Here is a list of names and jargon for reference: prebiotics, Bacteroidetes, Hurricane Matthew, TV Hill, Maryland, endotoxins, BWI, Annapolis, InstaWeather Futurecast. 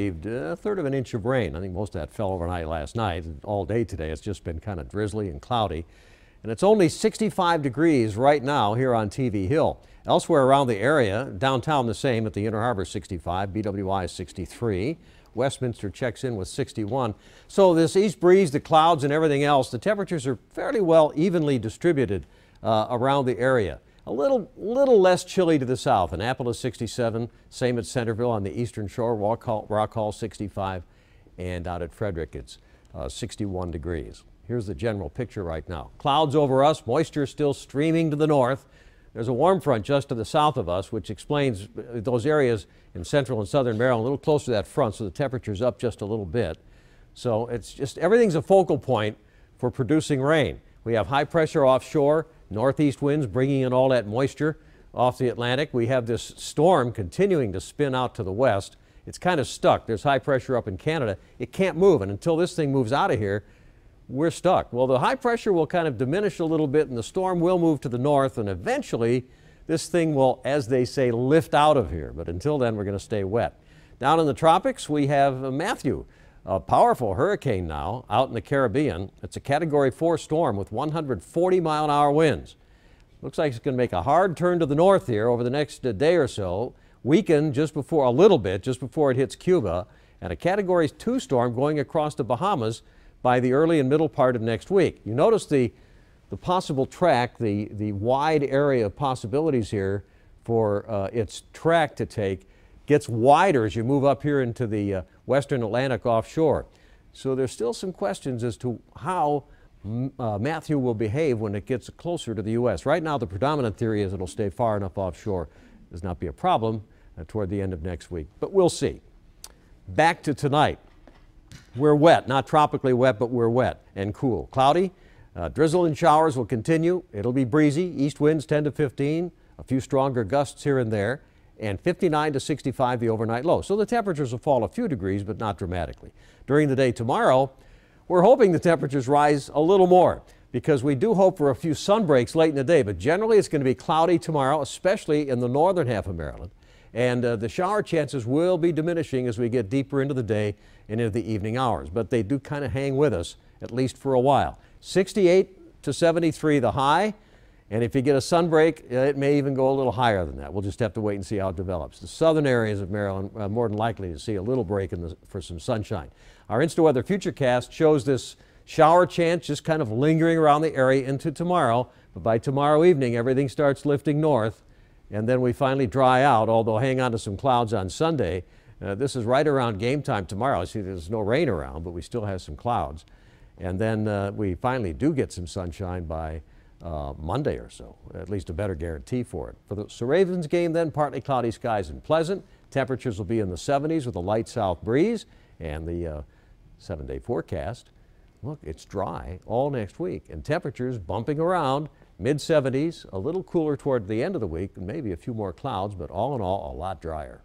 received a third of an inch of rain. I think most of that fell overnight last night. All day today it's just been kind of drizzly and cloudy. And it's only 65 degrees right now here on TV Hill. Elsewhere around the area, downtown the same at the Inner Harbor 65, BWI 63. Westminster checks in with 61. So this east breeze, the clouds and everything else, the temperatures are fairly well evenly distributed around the area. A little less chilly to the south. Annapolis 67, same at Centerville on the eastern shore, Rock Hall 65, and out at Frederick it's 61 degrees. Here's the general picture right now. Clouds over us, moisture still streaming to the north. There's a warm front just to the south of us, which explains those areas in central and southern Maryland, a little closer to that front, so the temperature's up just a little bit. So it's just, everything's a focal point for producing rain. We have high pressure offshore, northeast winds bringing in all that moisture off the Atlantic. We have this storm continuing to spin out to the west. It's kind of stuck. There's high pressure up in Canada. It can't move, and until this thing moves out of here, we're stuck. Well, the high pressure will kind of diminish a little bit and the storm will move to the north, and eventually this thing will, as they say, lift out of here. But until then, we're going to stay wet. Down in the tropics, we have Matthew, a powerful hurricane now out in the Caribbean. It's a Category 4 storm with 140-mile-an-hour winds. Looks like it's going to make a hard turn to the north here over the next day or so, weaken just before, a little bit, just before it hits Cuba, and a Category 2 storm going across the Bahamas by the early and middle part of next week. You notice the possible track, the wide area of possibilities here for its track to take gets wider as you move up here into the western Atlantic offshore. So there's still some questions as to how Matthew will behave when it gets closer to the U.S. Right now the predominant theory is it'll stay far enough offshore. It does not be a problem toward the end of next week, but we'll see. Back to tonight. We're wet, not tropically wet, but we're wet and cool. Cloudy, drizzle and showers will continue. It'll be breezy, east winds 10 to 15, a few stronger gusts here and there, and 59 to 65 the overnight low. So the temperatures will fall a few degrees, but not dramatically. During the day tomorrow, we're hoping the temperatures rise a little more because we do hope for a few sun breaks late in the day, but generally it's going to be cloudy tomorrow, especially in the northern half of Maryland. And the shower chances will be diminishing as we get deeper into the day and into the evening hours. But they do kind of hang with us, at least for a while. 68 to 73 the high. And if you get a sunbreak, it may even go a little higher than that. We'll just have to wait and see how it develops. The southern areas of Maryland are more than likely to see a little break in for some sunshine. Our InstaWeather Futurecast shows this shower chance just kind of lingering around the area into tomorrow. But by tomorrow evening, everything starts lifting north. And then we finally dry out, although hang on to some clouds on Sunday. This is right around game time tomorrow. See, there's no rain around, but we still have some clouds. And then we finally do get some sunshine by Monday or so, at least a better guarantee for it. For the Ravens game then, partly cloudy skies and pleasant. Temperatures will be in the 70s with a light south breeze. And the 7-day forecast, look, it's dry all next week. And temperatures bumping around. Mid-70s, a little cooler toward the end of the week, and maybe a few more clouds, but all in all, a lot drier.